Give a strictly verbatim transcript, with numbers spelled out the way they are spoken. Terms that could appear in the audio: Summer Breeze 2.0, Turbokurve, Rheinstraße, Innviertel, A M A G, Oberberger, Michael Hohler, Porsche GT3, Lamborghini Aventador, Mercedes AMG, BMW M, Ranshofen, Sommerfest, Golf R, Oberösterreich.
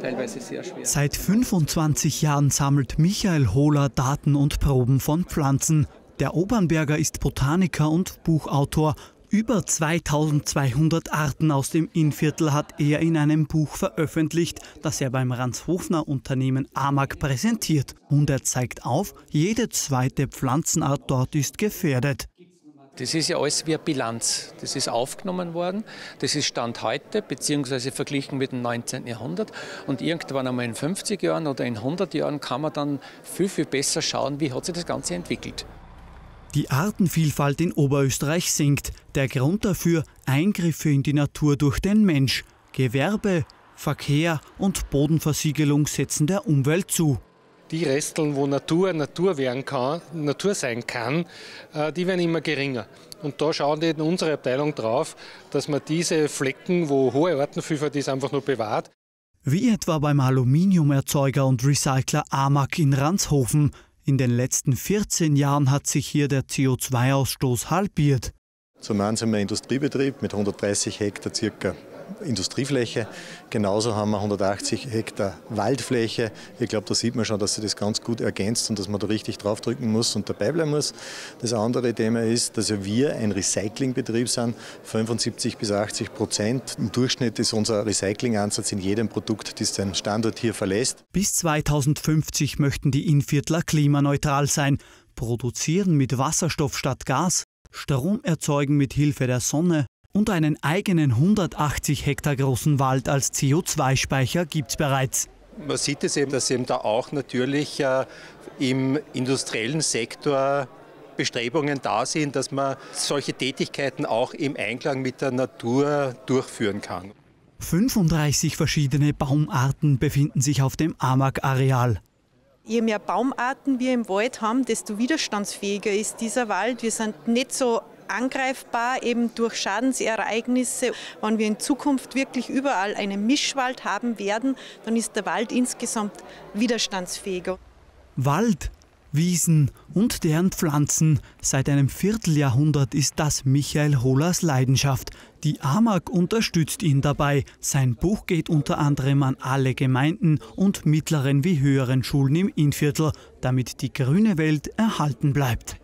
teilweise sehr schwer. Seit fünfundzwanzig Jahren sammelt Michael Hohler Daten und Proben von Pflanzen. Der Oberberger ist Botaniker und Buchautor. Über zweitausendzweihundert Arten aus dem Innviertel hat er in einem Buch veröffentlicht, das er beim Ranshofener Unternehmen A M A G präsentiert. Und er zeigt auf, jede zweite Pflanzenart dort ist gefährdet. Das ist ja alles wie eine Bilanz. Das ist aufgenommen worden, das ist Stand heute, beziehungsweise verglichen mit dem neunzehnten Jahrhundert. Und irgendwann einmal in fünfzig Jahren oder in hundert Jahren kann man dann viel, viel besser schauen, wie hat sich das Ganze entwickelt. Die Artenvielfalt in Oberösterreich sinkt. Der Grund dafür: Eingriffe in die Natur durch den Mensch. Gewerbe, Verkehr und Bodenversiegelung setzen der Umwelt zu. Die Resteln, wo Natur Natur werden kann, Natur sein kann, die werden immer geringer. Und da schauen die in unserer Abteilung drauf, dass man diese Flecken, wo hohe Artenvielfalt ist, einfach nur bewahrt. Wie etwa beim Aluminiumerzeuger und Recycler A M A G in Ranshofen. In den letzten vierzehn Jahren hat sich hier der C O zwei Ausstoß halbiert. Zum einen sind wir ein Industriebetrieb mit hundertdreißig Hektar circa Industriefläche. Genauso haben wir hundertachtzig Hektar Waldfläche. Ich glaube, da sieht man schon, dass sich das ganz gut ergänzt und dass man da richtig draufdrücken muss und dabei bleiben muss. Das andere Thema ist, dass wir ein Recyclingbetrieb sind. fünfundsiebzig bis achtzig Prozent im Durchschnitt ist unser Recyclingansatz in jedem Produkt, das den Standort hier verlässt. Bis zweitausendfünfzig möchten die Innviertler klimaneutral sein, produzieren mit Wasserstoff statt Gas, Strom erzeugen mit Hilfe der Sonne. Und einen eigenen hundertachtzig Hektar großen Wald als C O zwei Speicher gibt es bereits. Man sieht es eben, dass eben da auch natürlich äh, im industriellen Sektor Bestrebungen da sind, dass man solche Tätigkeiten auch im Einklang mit der Natur durchführen kann. fünfunddreißig verschiedene Baumarten befinden sich auf dem A M A G-Areal. Je mehr Baumarten wir im Wald haben, desto widerstandsfähiger ist dieser Wald. Wir sind nicht so angreifbar eben durch Schadensereignisse. Wenn wir in Zukunft wirklich überall einen Mischwald haben werden, dann ist der Wald insgesamt widerstandsfähiger. Wald, Wiesen und deren Pflanzen. Seit einem Vierteljahrhundert ist das Michael Hohlers Leidenschaft. Die A M A G unterstützt ihn dabei. Sein Buch geht unter anderem an alle Gemeinden und mittleren wie höheren Schulen im Innviertel, damit die grüne Welt erhalten bleibt.